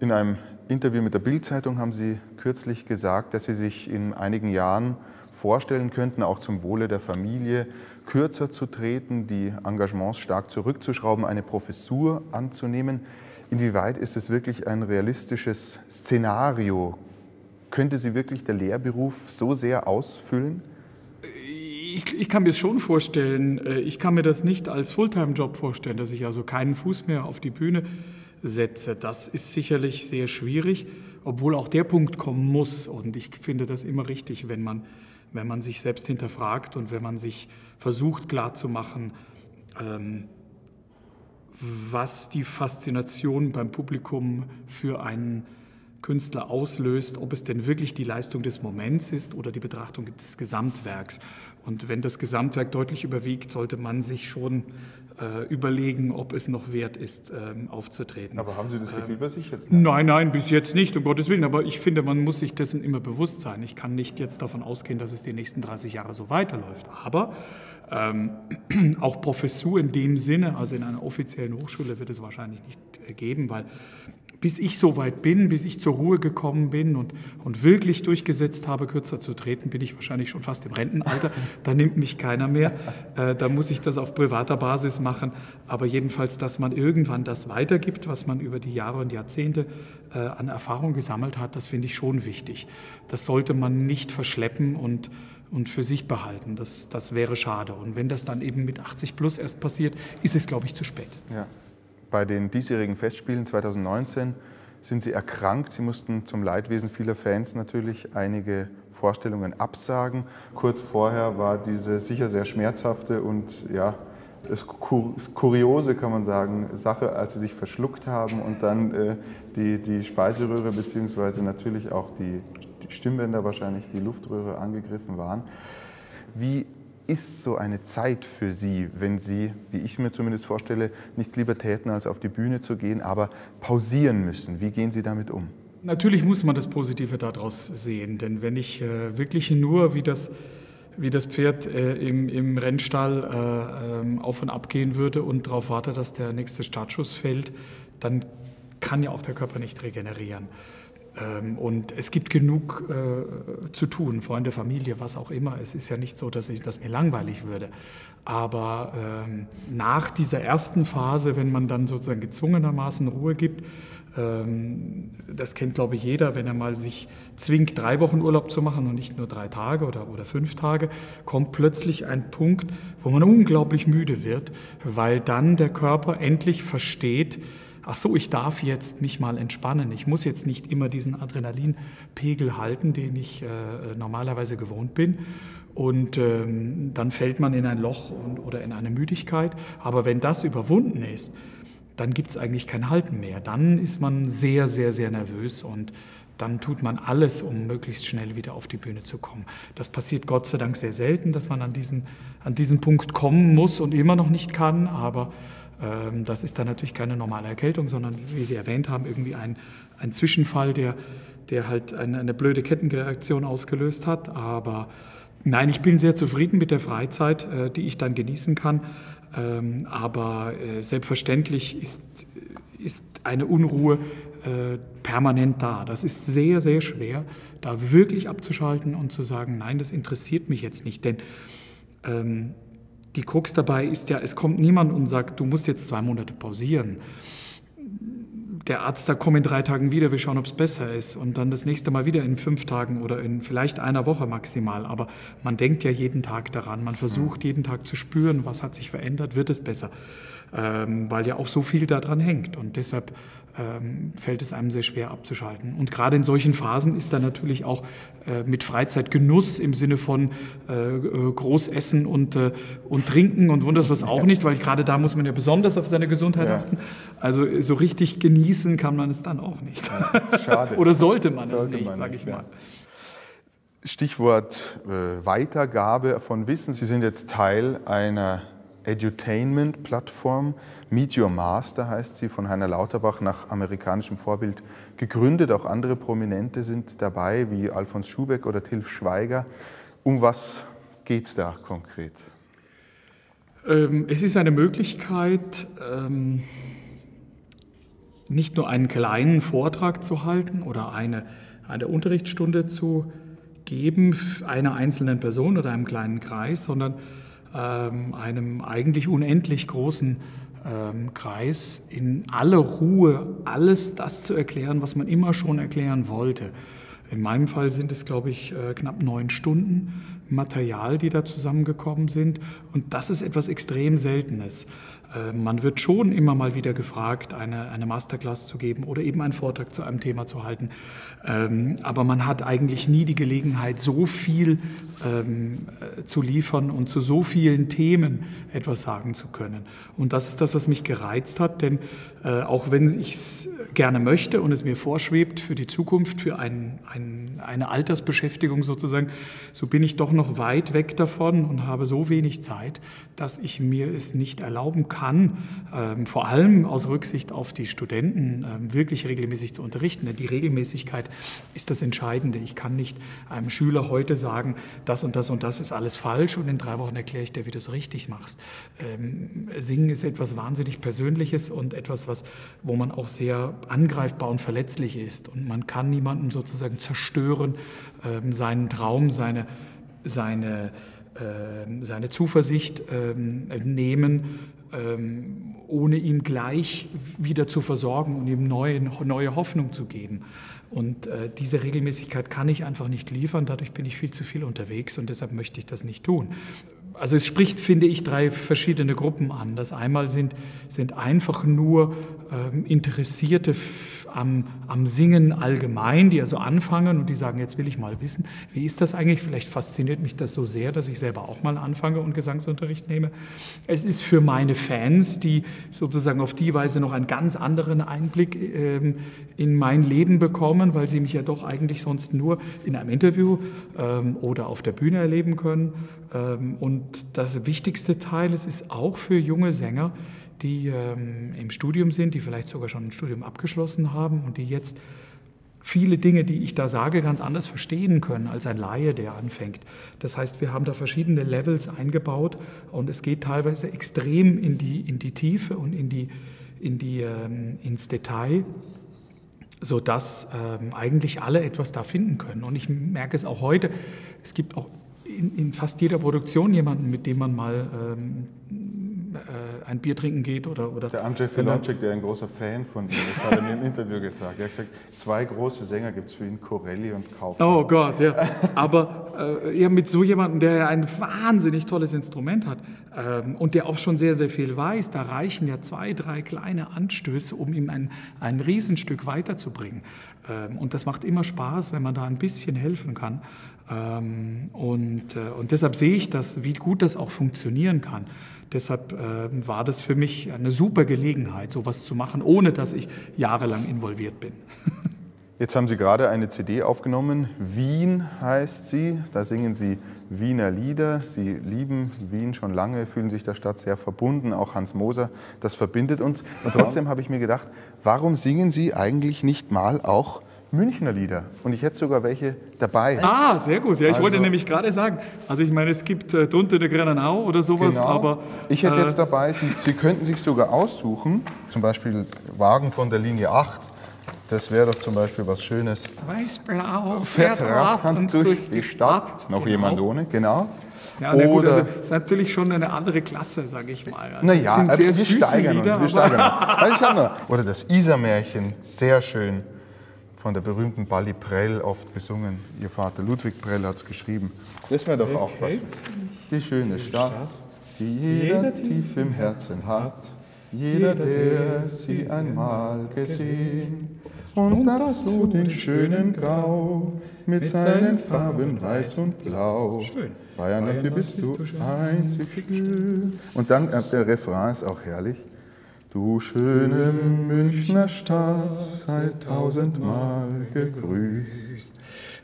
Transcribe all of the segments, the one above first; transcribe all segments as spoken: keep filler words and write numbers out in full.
In einem Interview mit der Bild-Zeitung haben Sie kürzlich gesagt, dass Sie sich in einigen Jahren vorstellen könnten, auch zum Wohle der Familie kürzer zu treten, die Engagements stark zurückzuschrauben, eine Professur anzunehmen. Inwieweit ist es wirklich ein realistisches Szenario? Könnte Sie wirklich der Lehrberuf so sehr ausfüllen? Ich, ich kann mir es schon vorstellen. Ich kann mir das nicht als Fulltime-Job vorstellen, dass ich also keinen Fuß mehr auf die Bühne setze. Das ist sicherlich sehr schwierig, obwohl auch der Punkt kommen muss. Und ich finde das immer richtig, wenn man, wenn man sich selbst hinterfragt und wenn man sich versucht klarzumachen, ähm, was die Faszination beim Publikum für einen Künstler auslöst, ob es denn wirklich die Leistung des Moments ist oder die Betrachtung des Gesamtwerks. Und wenn das Gesamtwerk deutlich überwiegt, sollte man sich schon äh, überlegen, ob es noch wert ist, ähm, aufzutreten. Aber haben Sie das Gefühl ähm, bei sich jetzt? Nein, nein, bis jetzt nicht, um Gottes Willen. Aber ich finde, man muss sich dessen immer bewusst sein. Ich kann nicht jetzt davon ausgehen, dass es die nächsten dreißig Jahre so weiterläuft. Aber ähm, auch Professur in dem Sinne, also in einer offiziellen Hochschule, wird es wahrscheinlich nicht geben, weil bis ich so weit bin, bis ich zur Ruhe gekommen bin und, und wirklich durchgesetzt habe, kürzer zu treten, bin ich wahrscheinlich schon fast im Rentenalter. Da nimmt mich keiner mehr. Äh, da muss ich das auf privater Basis machen. Aber jedenfalls, dass man irgendwann das weitergibt, was man über die Jahre und Jahrzehnte äh, an Erfahrung gesammelt hat, das finde ich schon wichtig. Das sollte man nicht verschleppen und, und für sich behalten. Das, das wäre schade. Und wenn das dann eben mit achtzig plus erst passiert, ist es, glaube ich, zu spät. Ja. Bei den diesjährigen Festspielen zweitausendneunzehn sind Sie erkrankt. Sie mussten zum Leidwesen vieler Fans natürlich einige Vorstellungen absagen. Kurz vorher war diese sicher sehr schmerzhafte und ja, kuriose, kann man sagen, Sache, als Sie sich verschluckt haben und dann äh, die, die Speiseröhre bzw. natürlich auch die, die Stimmbänder, wahrscheinlich die Luftröhre, angegriffen waren. Wie ist so eine Zeit für Sie, wenn Sie, wie ich mir zumindest vorstelle, nichts lieber täten, als auf die Bühne zu gehen, aber pausieren müssen? Wie gehen Sie damit um? Natürlich muss man das Positive daraus sehen, denn wenn ich äh, wirklich nur wie das, wie das Pferd äh, im, im Rennstall äh, äh, auf und ab gehen würde und darauf warte, dass der nächste Startschuss fällt, dann kann ja auch der Körper nicht regenerieren. Und es gibt genug äh, zu tun, Freunde, Familie, was auch immer. Es ist ja nicht so, dass ich, dass mir langweilig würde. Aber ähm, nach dieser ersten Phase, wenn man dann sozusagen gezwungenermaßen Ruhe gibt, ähm, das kennt, glaube ich, jeder, wenn er mal sich zwingt, drei Wochen Urlaub zu machen und nicht nur drei Tage oder, oder fünf Tage, kommt plötzlich ein Punkt, wo man unglaublich müde wird, weil dann der Körper endlich versteht, ach so, ich darf jetzt mich mal entspannen. Ich muss jetzt nicht immer diesen Adrenalinpegel halten, den ich äh, normalerweise gewohnt bin. Und ähm, dann fällt man in ein Loch und, oder in eine Müdigkeit. Aber wenn das überwunden ist, dann gibt es eigentlich kein Halten mehr. Dann ist man sehr, sehr, sehr nervös und dann tut man alles, um möglichst schnell wieder auf die Bühne zu kommen. Das passiert Gott sei Dank sehr selten, dass man an diesen, an diesen Punkt kommen muss und immer noch nicht kann, aber das ist dann natürlich keine normale Erkältung, sondern, wie Sie erwähnt haben, irgendwie ein, ein Zwischenfall, der, der halt eine, eine blöde Kettenreaktion ausgelöst hat. Aber nein, ich bin sehr zufrieden mit der Freizeit, die ich dann genießen kann. Aber selbstverständlich ist, ist eine Unruhe permanent da. Das ist sehr, sehr schwer, da wirklich abzuschalten und zu sagen, nein, das interessiert mich jetzt nicht, denn ähm, die Krux dabei ist ja, es kommt niemand und sagt, du musst jetzt zwei Monate pausieren. Der Arzt sagt, komm in drei Tagen wieder, wir schauen, ob es besser ist. Und dann das nächste Mal wieder in fünf Tagen oder in vielleicht einer Woche maximal. Aber man denkt ja jeden Tag daran, man versucht jeden Tag zu spüren, was hat sich verändert, wird es besser. Ähm, weil ja auch so viel daran hängt. Und deshalb ähm, fällt es einem sehr schwer abzuschalten. Und gerade in solchen Phasen ist dann natürlich auch äh, mit Freizeitgenuss im Sinne von äh, Großessen und, äh, und Trinken und wunders was auch nicht, weil gerade da muss man ja besonders auf seine Gesundheit ja. achten. Also so richtig genießen kann man es dann auch nicht. Schade. Oder sollte man sollte es nicht, sage ich mal. Stichwort äh, Weitergabe von Wissen. Sie sind jetzt Teil einer Edutainment-Plattform. Meet Your Master heißt sie, von Heiner Lauterbach nach amerikanischem Vorbild gegründet. Auch andere Prominente sind dabei, wie Alfons Schubeck oder Til Schweiger. Um was geht es da konkret? Ähm, es ist eine Möglichkeit, ähm, nicht nur einen kleinen Vortrag zu halten oder eine, eine Unterrichtsstunde zu geben, einer einzelnen Person oder einem kleinen Kreis, sondern ähm, einem eigentlich unendlich großen ähm, Kreis in aller Ruhe alles das zu erklären, was man immer schon erklären wollte. In meinem Fall sind es, glaube ich, knapp neun Stunden Material, die da zusammengekommen sind. Und das ist etwas extrem Seltenes. Man wird schon immer mal wieder gefragt, eine, eine Masterclass zu geben oder eben einen Vortrag zu einem Thema zu halten. Aber man hat eigentlich nie die Gelegenheit, so viel zu liefern und zu so vielen Themen etwas sagen zu können. Und das ist das, was mich gereizt hat, denn auch wenn ich es gerne möchte und es mir vorschwebt für die Zukunft, für einen, einen, eine Altersbeschäftigung sozusagen, so bin ich doch noch weit weg davon und habe so wenig Zeit, dass ich mir es nicht erlauben kann, ähm, vor allem aus Rücksicht auf die Studenten ähm, wirklich regelmäßig zu unterrichten. Denn die Regelmäßigkeit ist das Entscheidende. Ich kann nicht einem Schüler heute sagen, das und das und das ist alles falsch und in drei Wochen erkläre ich dir, wie du es richtig machst. Ähm, Singen ist etwas wahnsinnig Persönliches und etwas, was, wo man auch sehr angreifbar und verletzlich ist. Und man kann niemandem sozusagen zerstören, ähm, seinen Traum, seine, seine, äh, seine Zuversicht ähm, nehmen, ähm, ohne ihn gleich wieder zu versorgen und ihm neue, neue Hoffnung zu geben. Und äh, diese Regelmäßigkeit kann ich einfach nicht liefern, dadurch bin ich viel zu viel unterwegs und deshalb möchte ich das nicht tun. Also es spricht, finde ich, drei verschiedene Gruppen an. Das einmal sind, sind einfach nur ähm, Interessierte am, am Singen allgemein, die also anfangen und die sagen, jetzt will ich mal wissen, wie ist das eigentlich? Vielleicht fasziniert mich das so sehr, dass ich selber auch mal anfange und Gesangsunterricht nehme. Es ist für meine Fans, die sozusagen auf die Weise noch einen ganz anderen Einblick ähm, in mein Leben bekommen, weil sie mich ja doch eigentlich sonst nur in einem Interview ähm, oder auf der Bühne erleben können. Ähm, und das wichtigste Teil, es ist auch für junge Sänger, die ähm, im Studium sind, die vielleicht sogar schon ein Studium abgeschlossen haben und die jetzt viele Dinge, die ich da sage, ganz anders verstehen können als ein Laie, der anfängt. Das heißt, wir haben da verschiedene Levels eingebaut und es geht teilweise extrem in die, in die Tiefe und in die, in die, ähm, ins Detail, sodass ähm, eigentlich alle etwas da finden können. Und ich merke es auch heute, es gibt auch In, in fast jeder Produktion jemanden, mit dem man mal ähm, äh, ein Bier trinken geht. Oder, oder der Andrzej Filanczyk, der ein großer Fan von ihm ist, hat in einem Interview gesagt. Er hat gesagt, zwei große Sänger gibt es für ihn, Corelli und Kaufmann. Oh Gott, ja. Aber äh, ja, mit so jemandem, der ja ein wahnsinnig tolles Instrument hat ähm, und der auch schon sehr, sehr viel weiß, da reichen ja zwei, drei kleine Anstöße, um ihm ein, ein Riesenstück weiterzubringen. Ähm, und das macht immer Spaß, wenn man da ein bisschen helfen kann. Ähm, und, äh, und deshalb sehe ich das, wie gut das auch funktionieren kann. Deshalb äh, war das für mich eine super Gelegenheit, sowas zu machen, ohne dass ich jahrelang involviert bin. Jetzt haben Sie gerade eine C D aufgenommen. Wien heißt sie. Da singen Sie Wiener Lieder. Sie lieben Wien schon lange, fühlen sich der Stadt sehr verbunden. Auch Hans Moser, das verbindet uns. Und trotzdem habe ich mir gedacht, warum singen Sie eigentlich nicht mal auch Münchner Lieder? Und ich hätte sogar welche dabei. Ah, sehr gut. Ja, ich also, wollte nämlich gerade sagen, also ich meine, es gibt äh, Drunter der Grenanau oder sowas, genau, aber... Ich hätte äh, jetzt dabei, Sie, Sie könnten sich sogar aussuchen, zum Beispiel Wagen von der Linie acht, das wäre doch zum Beispiel was Schönes. Weißblau fährt Radhand durch, durch die Stadt. Stadt. Noch genau. Jemand ohne, genau. Ja, na gut, also das ist natürlich schon eine andere Klasse, sage ich mal. Also, naja, sind sehr wir süße steigern Lieder, uns, wir steigern uns. Oder das Isar-Märchen, sehr schön. Von der berühmten Bally Prell oft gesungen. Ihr Vater Ludwig Prell hat es geschrieben. Das wäre doch auch was. Die schöne Stadt, die jeder tief im Herzen hat, jeder, der sie einmal gesehen. Und dazu den schönen Grau mit seinen Farben weiß und blau. Bayern, hier bist du einzig schön. Und dann der Refrain ist auch herrlich. Du schöne Münchner Stadt, sei tausendmal gegrüßt.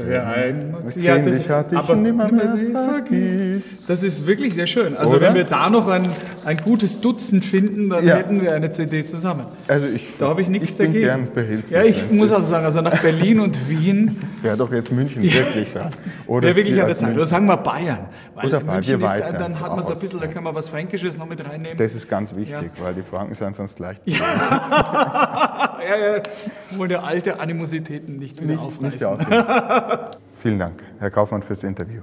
Wer einmal ja, das, hatte ich aber nimmer mehr vergisst. Das ist wirklich sehr schön. Also oder? Wenn wir da noch ein, ein gutes Dutzend finden, dann ja. hätten wir eine C D zusammen. Also ich, da habe ich nichts ich bin dagegen. Gern behilflich. Ja, ich muss also sagen, also nach Berlin und Wien. Wäre doch jetzt München wirklich da. Wäre wirklich an der Zeit. München. Oder sagen wir Bayern. Weil oder München ist, dann hat man so ein bisschen, da kann man was Fränkisches noch mit reinnehmen. Das ist ganz wichtig, ja. weil die Franken sind sonst leicht. Ja, ja, ja. Wollen ja alte Animositäten nicht wieder nicht, aufreißen. Nicht Vielen Dank, Herr Kaufmann, fürs Interview.